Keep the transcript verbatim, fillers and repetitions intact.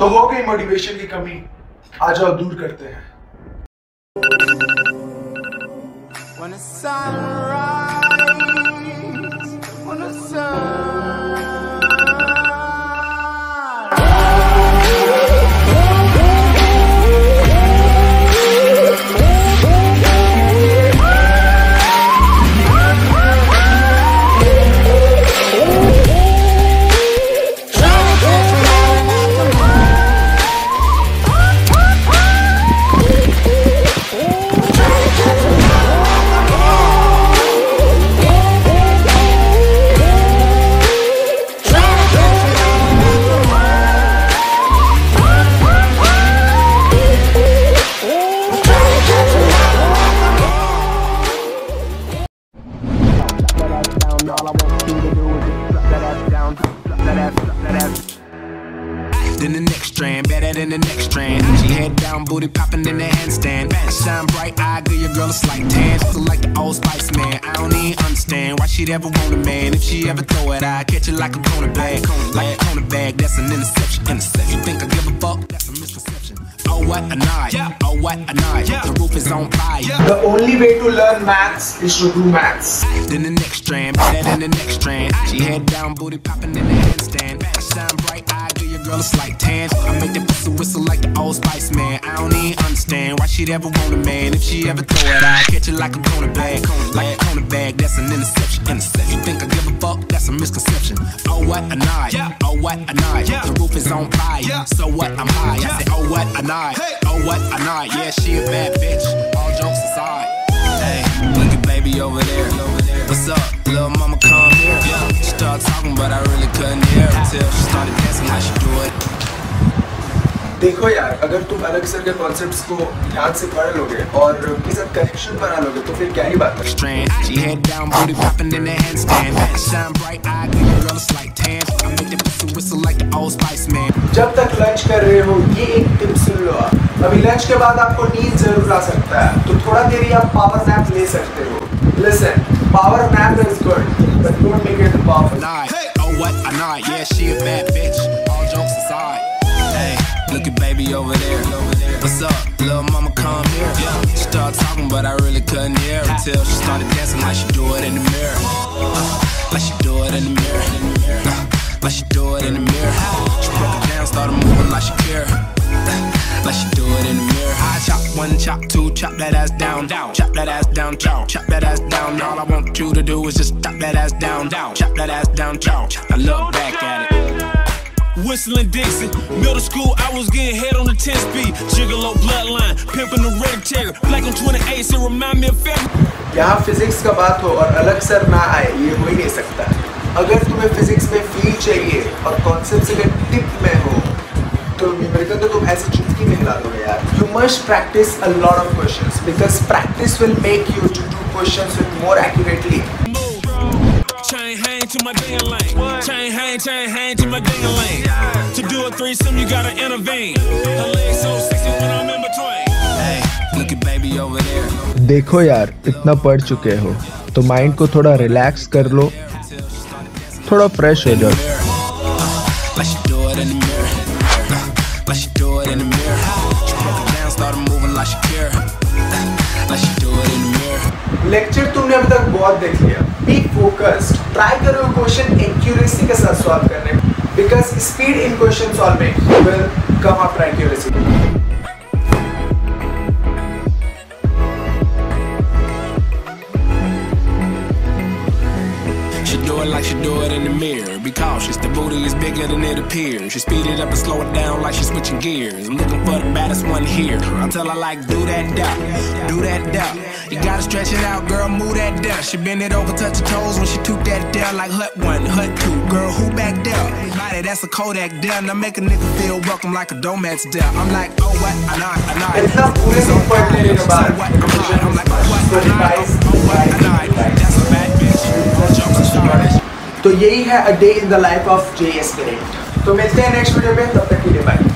तो हो गई मोटिवेशन की कमी, आ जाओ दूर करते हैं। When the sun rises, when the sun... In the next strand, better than the next strand. She head down, booty popping in the handstand. Shine bright, I give your girl a slight tan. Look like the old Spice Man. I don't even understand why she'd ever want a man. If she ever throw it, I catch it like a corner bag. Like a corner bag, that's an interception. Interception. You think I give a fuck? That's a misconception. Oh what a night! Oh what a night! The roof is on fire. The only way to learn maths is to do maths. Then the next strand, better than the next strand. She head down, booty popping in the handstand. Shine bright, I give your girl a slight tan. I make that pussy whistle like the old Spice Man. I don't even understand why she'd ever want a man. If she ever throw it, I catch it like a corner bag. Like a corner bag, that's an interception. Interception. You think I give a fuck? That's a misconception. Oh what a night! Oh what a night! The roof is on fire. So what? I'm high. I said, oh what a night. Hey. Oh what a night, yeah she a bad bitch, all jokes aside. Hey, look at baby over there. What's up, little mama come here. She started talking but I really couldn't hear her till she started dancing how she do it. देखो यार, अगर तुम अलग से के concepts को ध्यान से पढ़ लोगे और उनके साथ कनेक्शन बना लोगे तो फिर क्या ही बात है। जब तक लंच कर रहे हो ये एक टिप सुन लो आप। अभी लंच के बाद आपको नींद जरूर आ सकता है, तो थोड़ा देर ही आप पावर नैप ले सकते हो। Listen, power nap is good but don't make it powerful. Oh what a night, yeah she a bad bitch, all jokes aside. Hey, look at baby over there. What's up, little mama come here. She started talking but I really couldn't hear her till she started dancing like she do it in the mirror. Uh, like she do it in the mirror. Uh, like she do it in the mirror. She broke it down, started moving like she care. Like she do it in the mirror. I chop one, chop two, chop that ass down, down. Chop that ass down, chow. Chop that ass down. All I want you to do is just chop that ass down, down. Chop that ass down, chow. I look back at it. Whistling Dixie, middle school, I was getting head on the ten speed. Gigolo bloodline, pimping the red terror, black on twenty-eight, so remind me of family. यहाँ physics का बात हो और अलग sir ना आए ये हो ही नहीं सकता। अगर तुम्हें फिजिक्स में फील चाहिए और कॉन्सेप्ट अगर टिप में हो तो न्यूमेरिकल तो तुम ऐसे चुटकी में हिला दोगे यार। You must practice a lot of questions because practice will make you to do questions with more accurately. Chain hang to my dang lane. Chain hang, chain hang to my dang lane. Yeah. To do a threesome, you gotta intervene. Her legs so sexy when I'm in between. Hey, look at baby over there. देखो यार, इतना पढ़ चुके हो, तो mind को थोड़ा relax कर लो, थोड़ा फ्रेश हो जाओ. Like she do it in the mirror. Like she do it in the mirror. She broke it down, started moving like she care. Like she do it in the mirror. Lecture तुमने अब तक बहुत देख लिया. Be focused. Try करो question accuracy के साथ solve करने, because speed in question solving will come after accuracy. She do it like she do it in the mirror. Be cautious, the booty is bigger than it appears. She speed it up and slow it down like she's switching gears. I'm looking for the baddest one here. I tell her like do that duck, do that duck. You gotta stretch it out, girl, move that down. She bend it over, touch her toes when she took that down. Like hut one, hut two, girl, who back down? Body, that's a Kodak down. Now make a nigga feel welcome like a domat's down. I'm like, oh what, I know, I know. It's not cool, it's so funny about it. I'm like, oh what, I know, oh what, I know. That's a bad bitch, all jokes are started. तो यही है a day in the life of J S Correct. तो मिलते हैं next video में, तब तक के लिए bye.